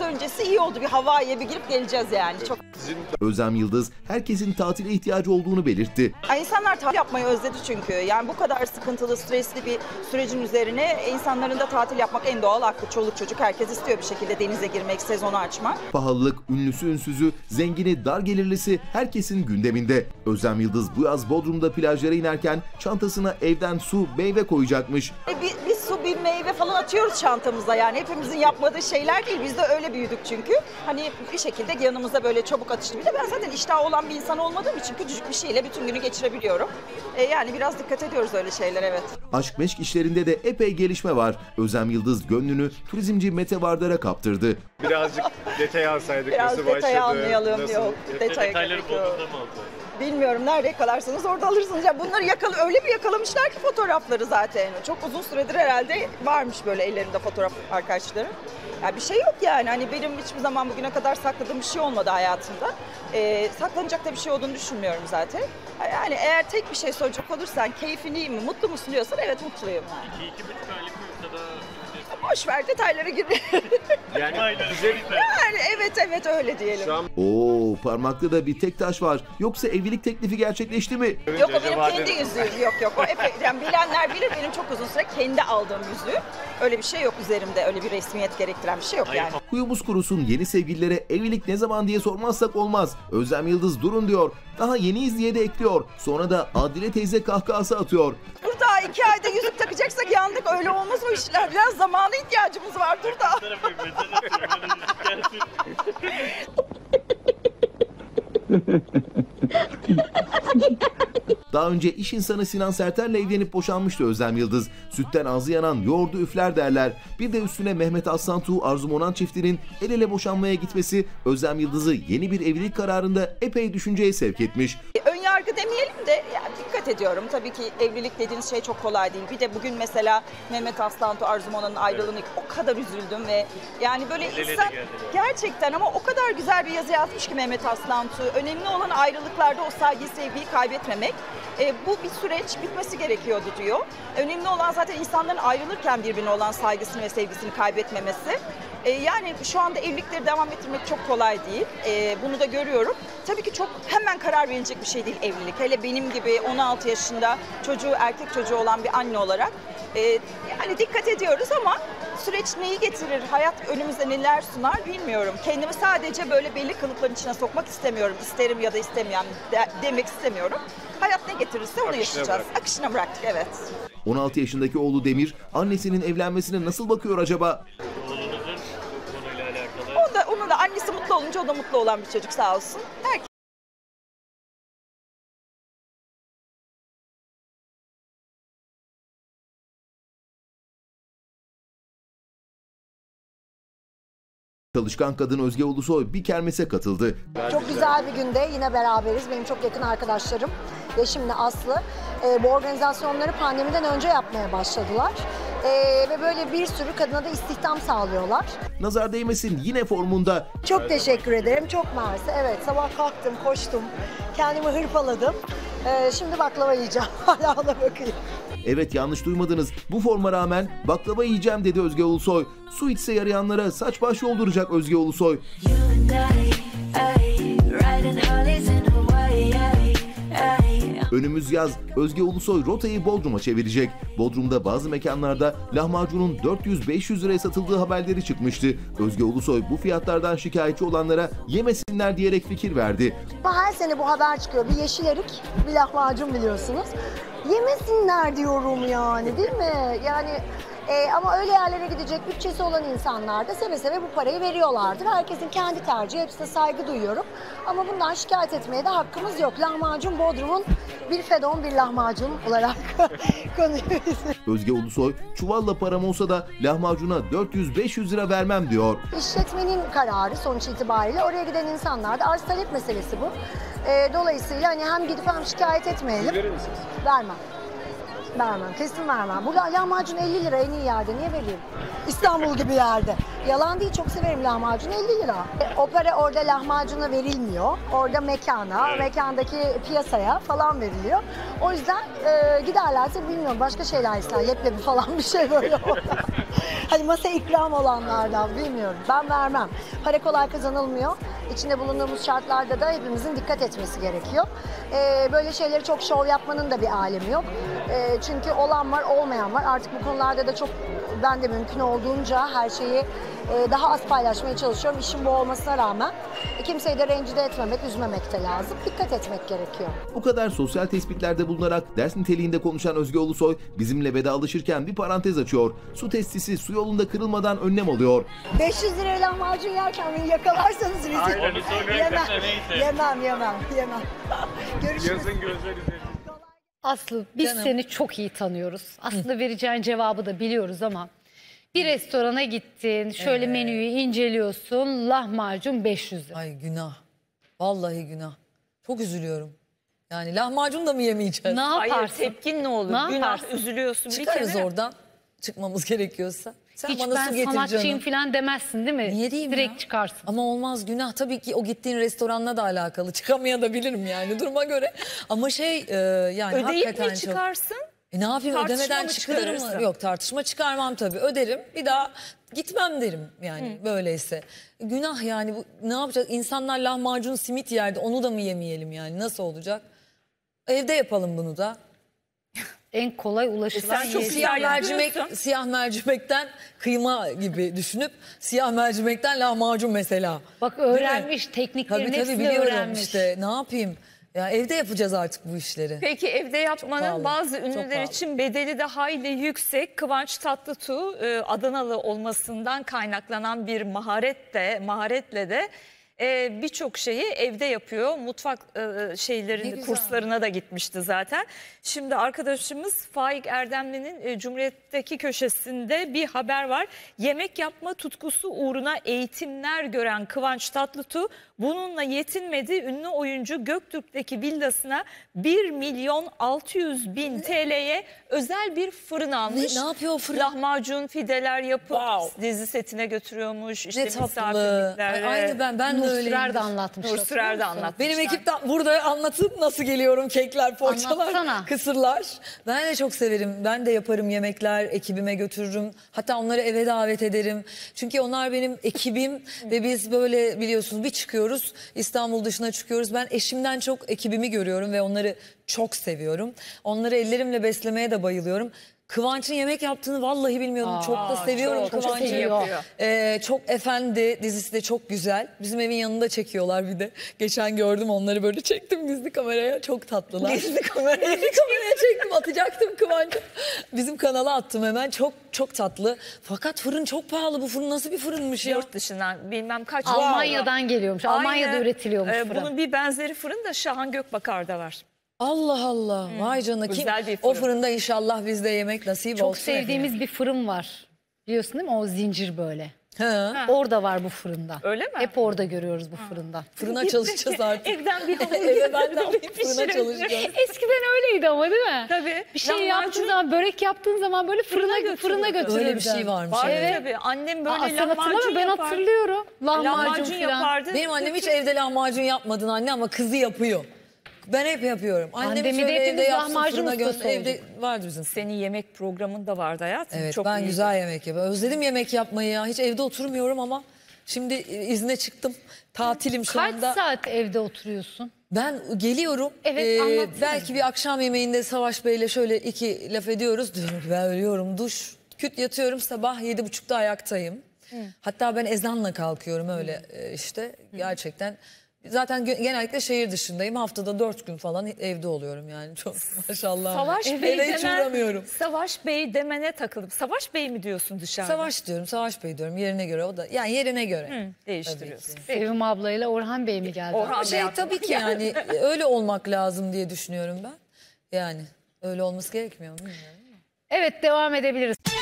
biraz öncesi iyi oldu. Bir Hawaii'ye bir girip geleceğiz yani. Evet. Çok. Özlem Yıldız herkesin tatile ihtiyacı olduğunu belirtti. Yani insanlar tatil yapmayı özledi çünkü. Yani bu kadar sıkıntılı, stresli bir sürecin üzerine insanların da tatil yapmak en doğal hakkı. Çoluk çocuk herkes istiyor bir şekilde denize girmek, sezonu açmak. Pahalılık, ünlüsü ünsüzü, zengini dar gelirlisi herkesin gündeminde. Özlem Yıldız bu yaz Bodrum'da plajlara inerken çantasına evden su, meyve koyacakmış. Bir su, bir meyve falan atıyoruz çantamıza yani. Hepimizin yapmadığı şeyler değil. Biz de öyle büyüdük çünkü. Hani bir şekilde yanımıza böyle çabuk atıştı. Bir de ben zaten iştah olan bir insan olmadığım için küçücük bir şeyle bütün günü geçirebiliyorum. Yani biraz dikkat ediyoruz öyle şeyler, evet. Aşk meşk işlerinde de epey gelişme var. Özlem Yıldız gönlünü turizmci Mete Varıdara kaptırdı. Birazcık detay alsaydık. Biraz nasıl detay başladı, anlayalım. Nasıl? Yok, detayları Bodrum'da mı aldı? Bilmiyorum, nerede yakalarsanız orada alırsınız. Yani bunları öyle bir yakalamışlar ki fotoğrafları zaten. Çok uzun süredir herhalde varmış böyle ellerinde fotoğraf arkadaşları. Ya bir şey yok yani. Hani benim hiçbir zaman bugüne kadar sakladığım bir şey olmadı hayatımda. Saklanacak da bir şey olduğunu düşünmüyorum zaten. Yani eğer tek bir şey soracak olursan keyfini mi, mutlu musun diyorsan evet mutluyum yani. 2,5 aylık noktada... Boş ver, detaylara girmeyelim. Yani güzel. Yani evet öyle diyelim. Oo, parmakta da bir tek taş var. Yoksa evlilik teklifi gerçekleşti mi? Yok, o benim kendi yüzüğüm. Yok. O epey, yani bilenler bilir, benim çok uzun süre kendi aldığım yüzüğü. Öyle bir şey yok üzerimde. Öyle bir resmiyet gerektiren bir şey yok yani. Kuyumuz kurusun, yeni sevgililere evlilik ne zaman diye sormazsak olmaz. Özlem Yıldız durun diyor. Daha yeniyiz diye de ekliyor. Sonra da Adile teyze kahkahası atıyor. Daha 2 ayda yüzük takacaksak yandık. Öyle olmaz o işler. Biraz zamana ihtiyacımız var. Dur da. Daha önce iş insanı Sinan Serter'le evlenip boşanmıştı Özlem Yıldız. Sütten ağzı yanan yoğurdu üfler derler. Bir de üstüne Mehmet Aslantuğ, Arzum Onan çiftinin el ele boşanmaya gitmesi Özlem Yıldız'ı yeni bir evlilik kararında epey düşünceye sevk etmiş. Önyargı demeyelim de yani dikkat ediyorum. Tabii ki evlilik dediğiniz şey çok kolay değil. Bir de bugün mesela Mehmet Aslantuğ, Arzum Onan'ın ayrılığını o kadar üzüldüm ve yani böyle insan gerçekten, ama o kadar güzel bir yazı yazmış ki Mehmet Aslantuğ. Önemli olan ayrılıklarda o saygıyı, sevgiyi kaybetmemek. Bu bir süreç, bitmesi gerekiyordu diyor. Önemli olan zaten insanların ayrılırken birbirine olan saygısını ve sevgisini kaybetmemesi. Yani şu anda evlilikleri devam ettirmek çok kolay değil. Bunu da görüyorum. Tabii ki çok hemen karar verilecek bir şey değil evlilik. Hele benim gibi 16 yaşında çocuğu, erkek çocuğu olan bir anne olarak. Yani dikkat ediyoruz ama süreç neyi getirir, hayat önümüze neler sunar bilmiyorum. Kendimi sadece böyle belli kalıpların içine sokmak istemiyorum. İsterim ya da istemeyem demek istemiyorum. Hayat ne getirirse onu yaşayacağız. Akışına bıraktık, evet. 16 yaşındaki oğlu Demir, annesinin evlenmesine nasıl bakıyor acaba? Onun da annesi mutlu olunca o da mutlu olan bir çocuk, sağ olsun. Herkes çalışkan kadın Özge Ulusoy bir kermese katıldı. Çok güzel bir günde yine beraberiz. Benim çok yakın arkadaşlarım ve şimdi Aslı. Bu organizasyonları pandemiden önce yapmaya başladılar. Ve böyle bir sürü kadına da istihdam sağlıyorlar. Nazar değmesin, yine formunda. Çok teşekkür ederim. Çok mersi. Evet, sabah kalktım, koştum. Kendimi hırpaladım. Şimdi baklava yiyeceğim. Hala ona bakayım. Evet, yanlış duymadınız. Bu forma rağmen baklava yiyeceğim dedi Özge Ulusoy. Su içse yarayanlara saç baş yolduracak Özge Ulusoy. Önümüz yaz, Özge Ulusoy rotayı Bodrum'a çevirecek. Bodrum'da bazı mekanlarda lahmacunun 400-500 liraya satıldığı haberleri çıkmıştı. Özge Ulusoy bu fiyatlardan şikayetçi olanlara yemesinler diyerek fikir verdi. Her sene bu haber çıkıyor. Bir yeşil erik, bir lahmacun biliyorsunuz. Yemesinler diyorum yani, değil mi? Yani ama öyle yerlere gidecek bütçesi olan insanlar da seve seve bu parayı veriyorlardır. Herkesin kendi tercihi, hepsine saygı duyuyorum. Ama bundan şikayet etmeye de hakkımız yok. Lahmacun Bodrum'un bir fedon bir lahmacun olarak konuşuyoruz. Özge Ulusoy, çuvalla param olsa da lahmacuna 400-500 lira vermem diyor. İşletmenin kararı sonuç itibariyle, oraya giden insanlar da arz talep meselesi bu. Dolayısıyla hani hem gidip hem şikayet etmeyelim. Verir misiniz? Vermem. Vermem, kesin vermem. Burada lahmacun 50 lira en iyi yerde, niye vereyim? İstanbul gibi yerde. Yalan değil, çok severim lahmacun, 50 lira. O para orada lahmacuna verilmiyor. Orada mekana, evet, mekandaki piyasaya falan veriliyor. O yüzden giderlerse bilmiyorum, başka şeyler ister. Leblebi falan bir şey böyle orada. Hani masaya ikram olanlardan, bilmiyorum. Ben vermem. Para kolay kazanılmıyor. İçinde bulunduğumuz şartlarda da hepimizin dikkat etmesi gerekiyor. Böyle şeyleri çok şov yapmanın da bir alemi yok. Çünkü olan var, olmayan var. Artık bu konularda da çok ben de mümkün olduğunca her şeyi daha az paylaşmaya çalışıyorum. İşim bu olmasına rağmen kimseyi de rencide etmemek, üzmemek de lazım. Dikkat etmek gerekiyor. Bu kadar sosyal tespitlerde bulunarak ders niteliğinde konuşan Özge Ulusoy bizimle vedalaşırken bir parantez açıyor. Su testisi su yolunda kırılmadan önlem alıyor. 500 liraya lahmacun yerken beni yakalarsanız rica ederim. Yemem. Görüşürüz. Aslı, biz seni çok iyi tanıyoruz. Aslında vereceğin cevabı da biliyoruz ama bir restorana gittin, şöyle menüyü inceliyorsun, lahmacun 500 lira. Ay günah, vallahi günah. Çok üzülüyorum. Yani lahmacun da mı yemeyeceğiz? Ne yaparsın? Hayır, tepkin ne olur? Ne günah, yaparsın? Üzülüyorsun. Çıkarız bir oradan, çıkmamız gerekiyorsa. Sen hiç bana ben sanatçıyım falan demezsin değil mi? Niye diyeyim direkt ya? Çıkarsın. Ama olmaz, günah tabii ki o gittiğin restoranla da alakalı. Çıkamayabilirim yani duruma göre. Ama yani ödeyip hakikaten mi çıkarsın? Ne yapayım, ödemeden çıkılır mı? Yok, tartışma çıkarmam tabii. Öderim, bir daha gitmem derim yani böyleyse. Günah yani, bu, ne yapacak? İnsanlar lahmacun simit yerdi, onu da mı yemeyelim yani? Nasıl olacak? Evde yapalım bunu da. En kolay ulaşılan sen çok siyah mercimekten kıyma gibi düşünüp siyah mercimekten lahmacun mesela. Bak öğrenmiş tekniklerini, tabii biliyorum öğrenmiş. İşte ne yapayım? Ya evde yapacağız artık bu işleri. Peki evde yapmanın bazı ünlüler için bedeli de hayli yüksek. Kıvanç Tatlıtuğ Adanalı olmasından kaynaklanan bir maharetle de birçok şeyi evde yapıyor. Mutfak kurslarına da gitmişti zaten. Şimdi arkadaşımız Faik Erdemli'nin Cumhuriyet'teki köşesinde bir haber var. Yemek yapma tutkusu uğruna eğitimler gören Kıvanç Tatlıtuğ bununla yetinmedi. Ünlü oyuncu Göktürk'teki villasına 1.600.000 TL'ye özel bir fırın almış. Ne yapıyor o fırın? Lahmacun, fideler yapıp dizi setine götürüyormuş. İşte ne tatlı. Aynı ben de Nursurer de anlatmışlar. Benim ekip de burada anlatıp nasıl geliyorum, kekler, poğaçalar, kısırlar. Ben de çok severim. Ben de yaparım yemekler, ekibime götürürüm. Hatta onları eve davet ederim. Çünkü onlar benim ekibim ve biz böyle biliyorsunuz bir çıkıyoruz. İstanbul dışına çıkıyoruz. Ben eşimden çok ekibimi görüyorum ve onları çok seviyorum. Onları ellerimle beslemeye de bayılıyorum. Kıvanç'ın yemek yaptığını vallahi bilmiyordum. Çok da seviyorum Kıvanç'ı. Çok Efendi dizisi de çok güzel. Bizim evin yanında çekiyorlar bir de. Geçen gördüm onları, böyle çektim gizli kameraya. Çok tatlılar. Gizli kameraya çektim, atacaktım Kıvanç'ı. Bizim kanala attım hemen. Çok çok tatlı. Fakat fırın çok pahalı. Bu fırın nasıl bir fırınmış ya? Yurt dışından bilmem kaç. Almanya'dan geliyormuş. Aynen. Almanya'da üretiliyormuş fırın. Bunun bir benzeri fırın da Şahan Gökbakar'da var. Allah Allah. Vay canına. O fırında inşallah biz de yemek nasip olsun. Çok sevdiğimiz bir fırın var. Biliyorsun değil mi? O zincir böyle. Orada var bu fırında. Öyle mi? Hep orada görüyoruz bu fırında. Fırına çalışacağız artık. Evden bir hamur fırına çalışacağız. Eskiden öyleydi ama değil mi? Tabii. Bir şey yaptığın zaman, börek yaptığın zaman böyle fırına götürürdü. Öyle bir şey varmış. Evet. Tabii. Annem böyle lahmacun ben hatırlıyorum. Lahmacun yapardı. Benim annem hiç evde lahmacun yapmadın anne ama kızı yapıyor. Ben hep yapıyorum. Annem şöyle evde yapsın, fırına gönder. Evde vardı bizim. Senin yemek programın da vardı hayatım. Evet, çok ben iyiydi. Güzel yemek yapıyorum. Özledim yemek yapmayı ya. Hiç evde oturmuyorum ama şimdi izne çıktım. Tatilim şu anda. Kaç saat evde oturuyorsun? Ben geliyorum. Evet, belki bir akşam yemeğinde Savaş Bey'le şöyle iki laf ediyoruz. Diyorum ki ben ölüyorum. Duş, küt yatıyorum. Sabah 7.30'da ayaktayım. Hatta ben ezanla kalkıyorum öyle işte. Gerçekten... Zaten genellikle şehir dışındayım. Haftada 4 gün falan evde oluyorum yani. Çok maşallah. Savaş Bey demene takılıp. Savaş Bey mi diyorsun dışarıda? Savaş diyorum, Savaş Bey diyorum. Yerine göre o da. Yani yerine göre. Değiştiriyorsun. Sevim ablayla Orhan Bey mi geldi? Orhan Bey tabii ki yani öyle olmak lazım diye düşünüyorum ben. Yani öyle olması gerekmiyor mu? Evet, devam edebiliriz.